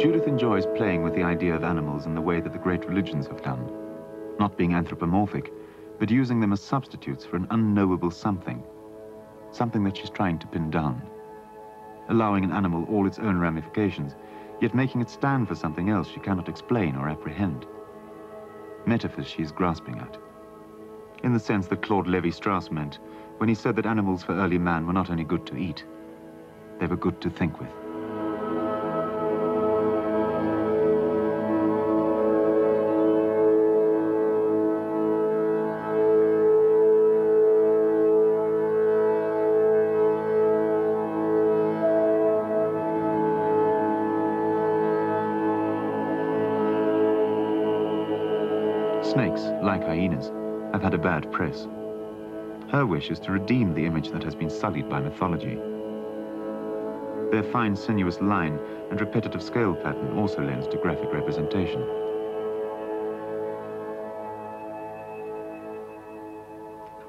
Judith enjoys playing with the idea of animals in the way that the great religions have done, not being anthropomorphic, but using them as substitutes for an unknowable something, something that she's trying to pin down, allowing an animal all its own ramifications, yet making it stand for something else she cannot explain or apprehend. Metaphors she is grasping at, in the sense that Claude Lévi-Strauss meant when he said that animals for early man were not only good to eat, they were good to think with. Snakes, like hyenas, have had a bad press. Her wish is to redeem the image that has been sullied by mythology. Their fine sinuous line and repetitive scale pattern also lends to graphic representation.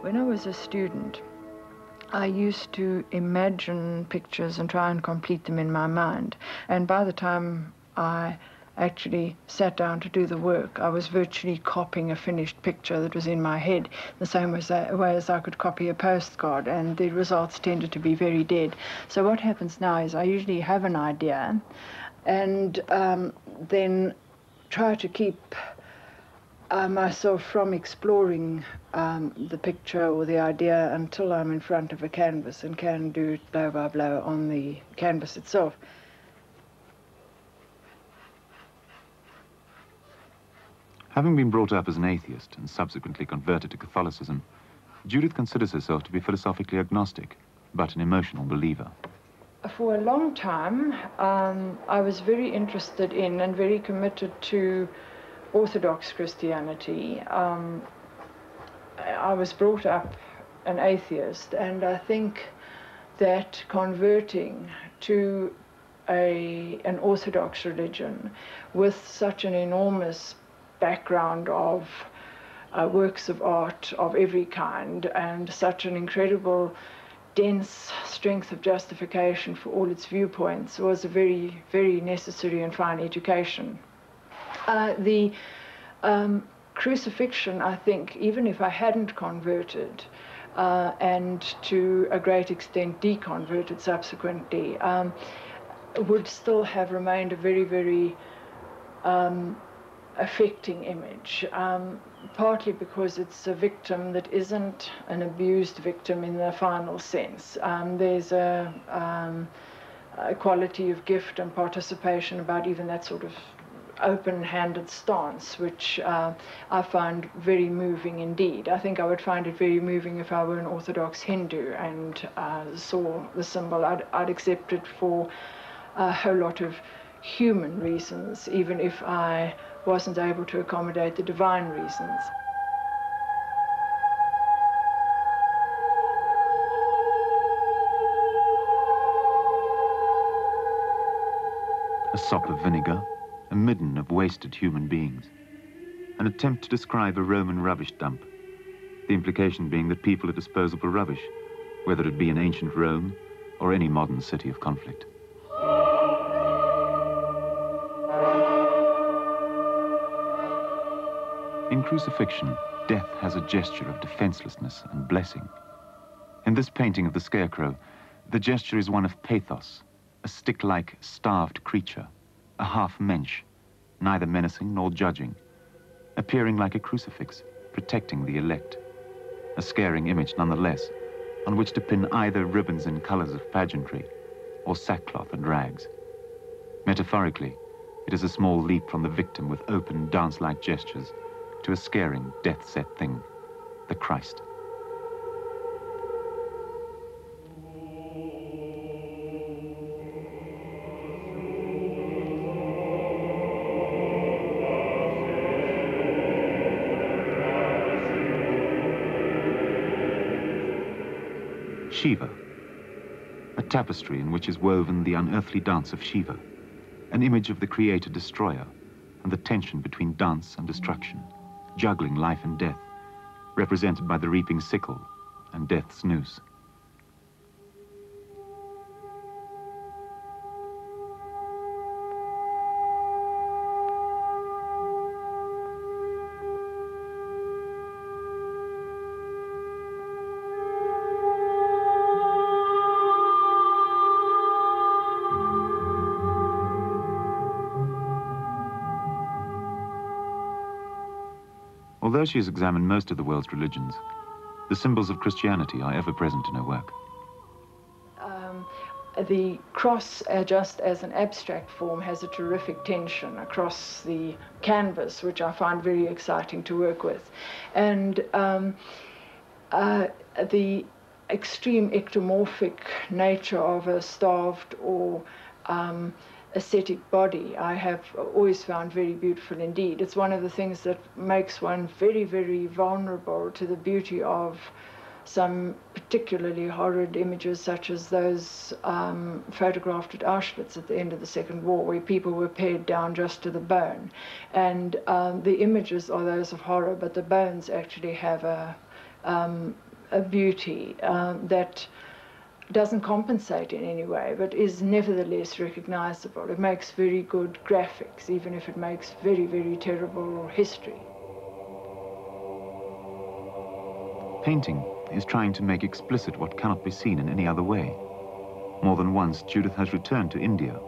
When I was a student, I used to imagine pictures and try and complete them in my mind. And by the time I actually sat down to do the work, I was virtually copying a finished picture that was in my head, the same way as I could copy a postcard, and the results tended to be very dead. So what happens now is I usually have an idea and then try to keep myself from exploring the picture or the idea until I'm in front of a canvas and can do it blow by blow on the canvas itself. Having been brought up as an atheist and subsequently converted to Catholicism, Judith considers herself to be philosophically agnostic, but an emotional believer. For a long time, I was very interested in and very committed to Orthodox Christianity. I was brought up an atheist, and I think that converting to an Orthodox religion with such an enormous background of works of art of every kind and such an incredible dense strength of justification for all its viewpoints was a very, very necessary and fine education. The crucifixion, I think, even if I hadn't converted and to a great extent deconverted subsequently, would still have remained a very, very affecting image, partly because it's a victim that isn't an abused victim in the final sense. There's a quality of gift and participation about even that sort of open-handed stance, which I find very moving indeed. I think I would find it very moving if I were an Orthodox Hindu and saw the symbol. I'd accept it for a whole lot of human reasons, even if I wasn't able to accommodate the divine reasons. A sop of vinegar, a midden of wasted human beings, an attempt to describe a Roman rubbish dump, the implication being that people are disposable rubbish, whether it be in ancient Rome or any modern city of conflict. In crucifixion, death has a gesture of defenselessness and blessing. In this painting of the scarecrow, the gesture is one of pathos, a stick-like, starved creature, a half-mensch, neither menacing nor judging, appearing like a crucifix, protecting the elect. A scaring image nonetheless, on which to pin either ribbons in colors of pageantry or sackcloth and rags. Metaphorically, it is a small leap from the victim with open, dance-like gestures to a scaring, death-set thing, the Christ. Shiva, a tapestry in which is woven the unearthly dance of Shiva, an image of the creator-destroyer and the tension between dance and destruction, juggling life and death, represented by the reaping sickle and death's noose. Although she has examined most of the world's religions, the symbols of Christianity are ever present in her work. The cross, just as an abstract form, has a terrific tension across the canvas, which I find very exciting to work with. And the extreme ectomorphic nature of a starved or ascetic body, I have always found very beautiful indeed. It's one of the things that makes one very, very vulnerable to the beauty of some particularly horrid images, such as those photographed at Auschwitz at the end of the Second War, where people were pared down just to the bone. And the images are those of horror, but the bones actually have a beauty that doesn't compensate in any way, but is nevertheless recognizable. It makes very good graphics, even if it makes very, very terrible history. Painting is trying to make explicit what cannot be seen in any other way. More than once, Judith has returned to India,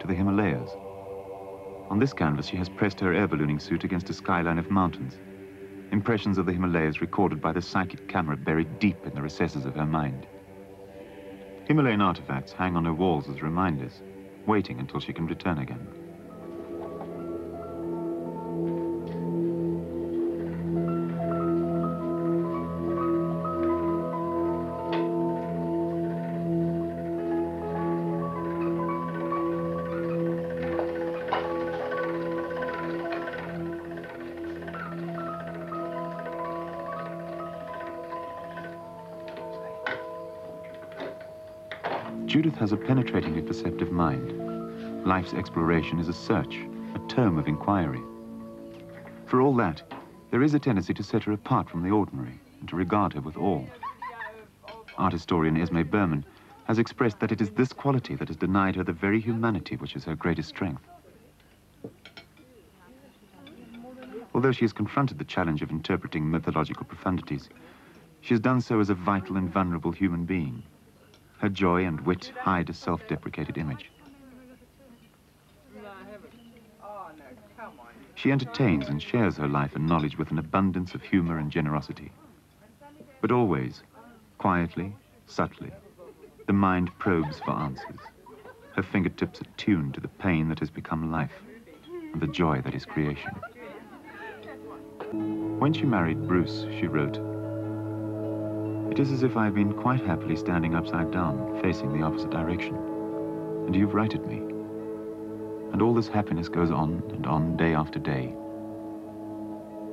to the Himalayas. On this canvas, she has pressed her air ballooning suit against a skyline of mountains, impressions of the Himalayas recorded by the psychic camera buried deep in the recesses of her mind. Himalayan artifacts hang on her walls as reminders, waiting until she can return again. Judith has a penetratingly perceptive mind. Life's exploration is a search, a term of inquiry. For all that, there is a tendency to set her apart from the ordinary and to regard her with awe. Art historian Esme Berman has expressed that it is this quality that has denied her the very humanity which is her greatest strength. Although she has confronted the challenge of interpreting mythological profundities, she has done so as a vital and vulnerable human being. Her joy and wit hide a self-deprecated image. She entertains and shares her life and knowledge with an abundance of humor and generosity. But always, quietly, subtly, the mind probes for answers. Her fingertips are tuned to the pain that has become life and the joy that is creation. When she married Bruce, she wrote, "It is as if I've been quite happily standing upside down, facing the opposite direction, and you've righted me. And all this happiness goes on and on, day after day.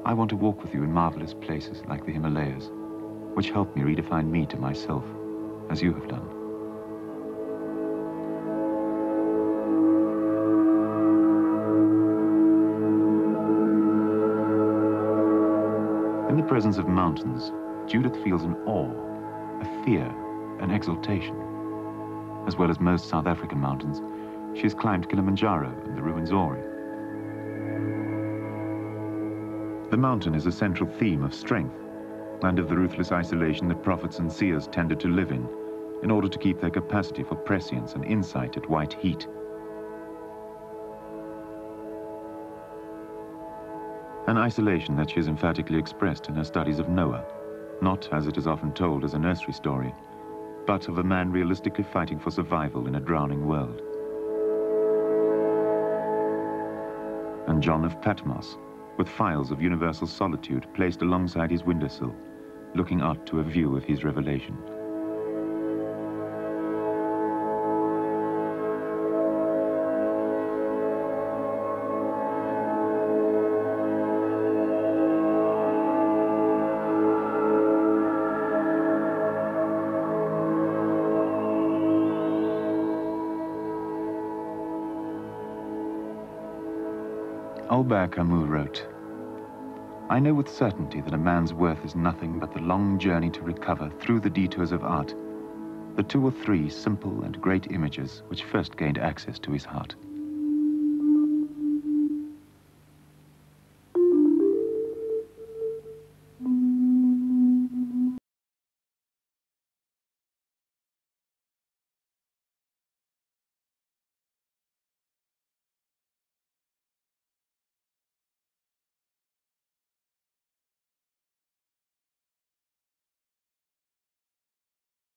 I want to walk with you in marvelous places like the Himalayas, which help me redefine me to myself, as you have done." In the presence of mountains, Judith feels an awe, a fear, an exultation. As well as most South African mountains, she has climbed Kilimanjaro and the Ruwenzori. The mountain is a central theme of strength and of the ruthless isolation that prophets and seers tended to live in order to keep their capacity for prescience and insight at white heat. An isolation that she has emphatically expressed in her studies of Noah, not, as it is often told, as a nursery story, but of a man realistically fighting for survival in a drowning world. And John of Patmos, with files of universal solitude placed alongside his windowsill, looking out to a view of his revelation. Albert Camus wrote, "I know with certainty that a man's worth is nothing but the long journey to recover through the detours of art the two or three simple and great images which first gained access to his heart."